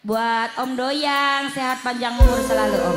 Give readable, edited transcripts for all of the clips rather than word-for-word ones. Buat Om Doyang, sehat panjang umur selalu Om.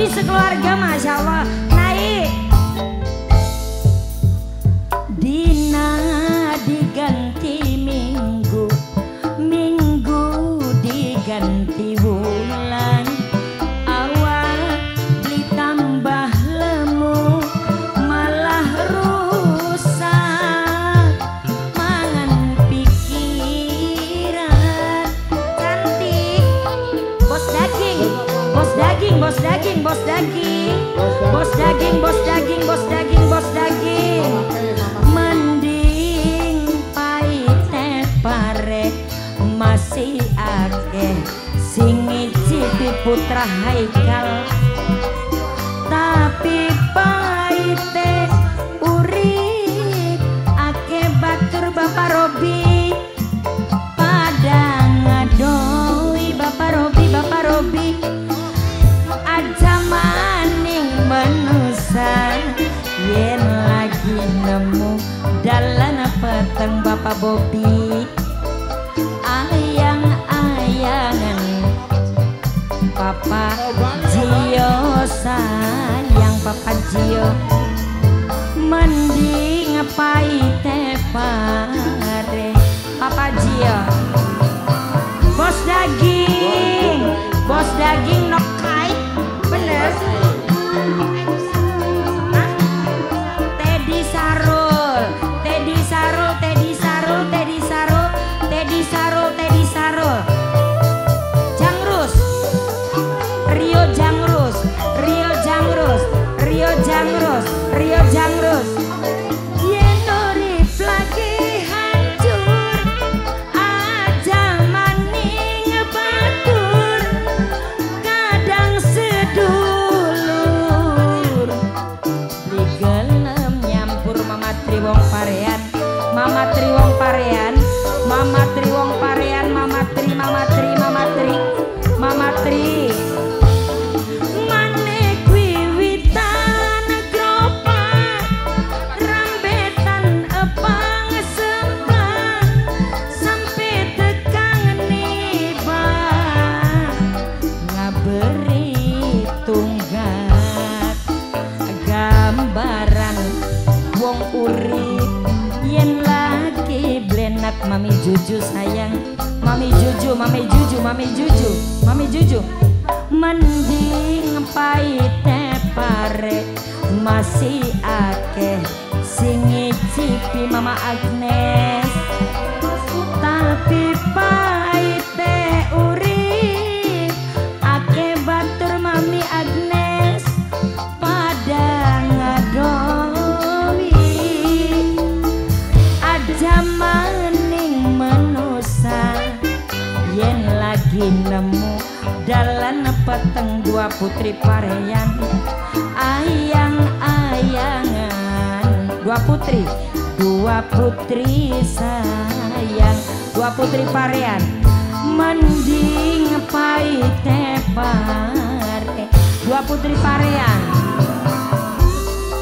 Sekeluarga Masya Allah naik dina diganti minggu, minggu diganti bulan, awal ditambah lemu malah rusak mangan pikiran. Cantik bos daging, bos daging, bos daging, bos daging, bos daging, bos daging, bos daging, bos daging. Mending paite pare masih akeh sing ngicipi putra Haikal, tapi paite urip akeh batur Bapak Robi pada ngadoi Bapak Robi, Bapak Robi. Maning manusia yen lagi nemu dalan peteng Bapak Bobi, ayang-ayangan Papa Jio, sayang Papa Jio. Mending paite pare Papa Jio. Bos daging, bos daging nok Teddy Sarul, Teddy Sarul, Teddy Sarul, Teddy Sarul, Teddy Sarul, Teddy Sarul. Jangrus, Rio Jangrus, Rio Jangrus, Rio Jangrus, Rio Jangrus. Mama Tri wong parean, Mama Tri wong parean, Mama Tri, Mama Tri, Mama Tri, Mama Tri. Manek wiwitan gropak, rambetan epang sempat sampai tekan nibah, ngaberi tunggat gambaran wong urip. Yen lagi blenak Mami Juju sayang, Mami Juju, Mami Juju, Mami Juju, Mami Juju. Mending paite pare masih akeh sing ngicipi Mama Agnes, tapi paite urip akeh batur Mami Agnes pada ngadon. Jamaning manusia yen lagi nemu dalan peteng dua putri parean, ayang-ayangan dua putri sayang, dua putri parean. Mending paite pare dua putri parean.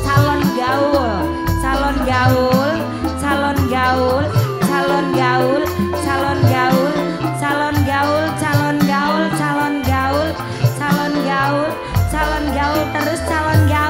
Calon gaul, calon gaul, calon gaul, calon gaul, calon gaul, calon gaul, calon gaul, calon gaul, calon gaul, calon gaul, terus calon gaul.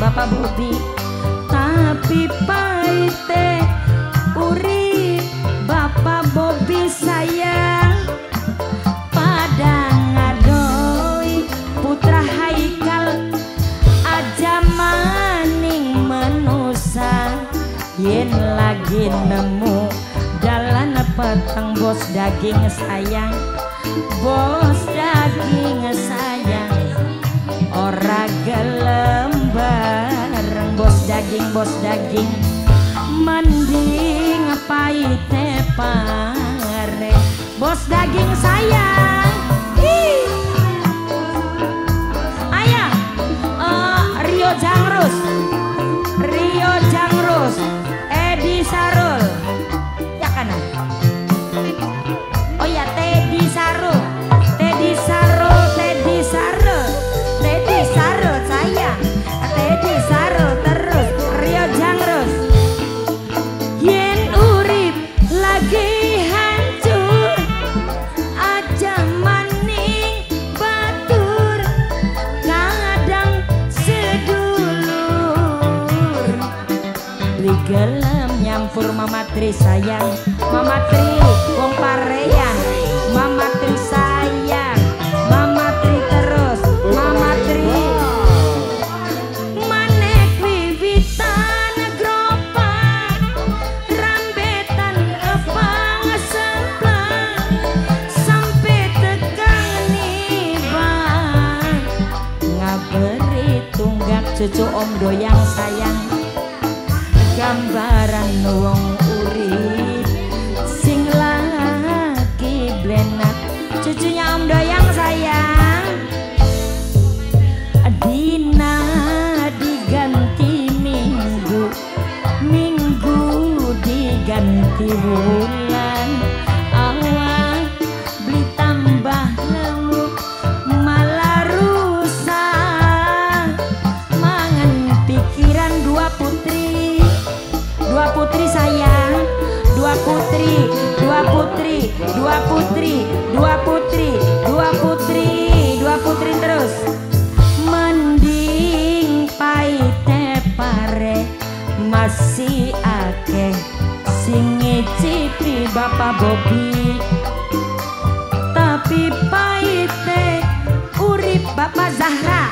Bapak Bobi, tapi paite urip Bapak Bobi sayang. Pada ngadoi putra Haikal aja maning menusa, yen lagi nemu jalan peteng bos daging sayang, bos daging sayang. Ora gelem bareng bos daging mending paite pare bos daging sayang. Ayah Rio Jangrus Edi Sarul ya kana. Oh ya Tedi Sarul saya, Tedi Sarul terus Rio Jangrus. Yen urip lagi hancur aja maning batur kadang sedulur. Beli gelem nyampur Mama Tri sayang, Mama Tri wong parean, Mama Tri sayang. Cucu om doyang sayang, gambaran wong urip sing laki blenak, cucunya om doyang sayang. Dina diganti minggu, minggu diganti bulan, awal beli tambah lemu dua putri terus mending paite pare masih akeh sing ngicipi Bapak Bobi, tapi paite urip Bapak Zahra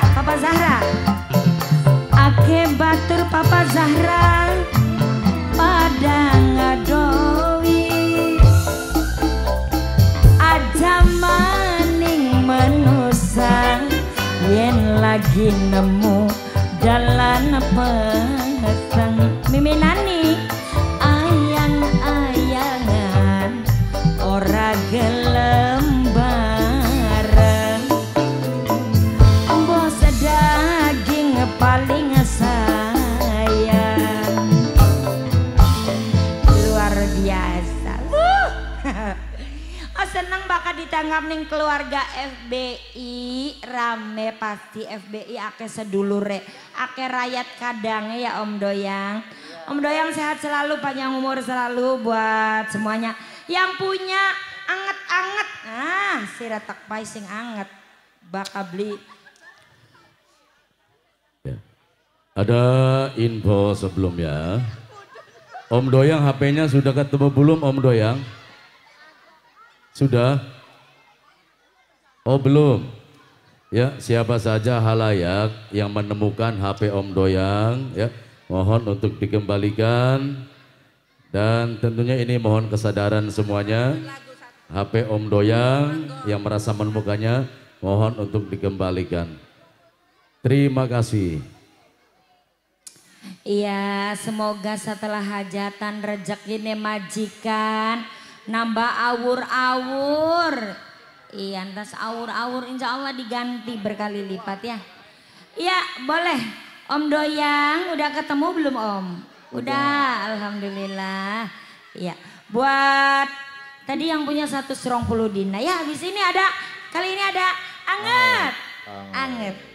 akeh batur Bapak Zahra. Pada ngadoi aja maning menusa, yen lagi nemu jalan peteng miminani ayang-ayangan ora gelem bareng bos daging paling seneng bakal ditanggap ning keluarga FBI rame pasti FBI ake sedulure ake rakyat kadangnya ya Om Doyang sehat selalu panjang umur selalu buat semuanya yang punya anget-anget si retak pai sing anget bakal beli ya. Ada info sebelumnya Om Doyang HP-nya sudah ketemu belum Om Doyang? Sudah? Oh belum? Ya, siapa saja halayak yang menemukan HP Om Doyang ya, mohon untuk dikembalikan dan tentunya ini mohon kesadaran semuanya. HP Om Doyang yang merasa menemukannya mohon untuk dikembalikan. Terima kasih. Iya, semoga setelah hajatan rezeki majikan nambah awur-awur, iya antas awur-awur insya Allah diganti berkali lipat ya. Iya boleh Om Doyang udah ketemu belum Om? Udah. Alhamdulillah. Iya buat tadi yang punya 120 dina ya habis ini ada kali ini ada anget.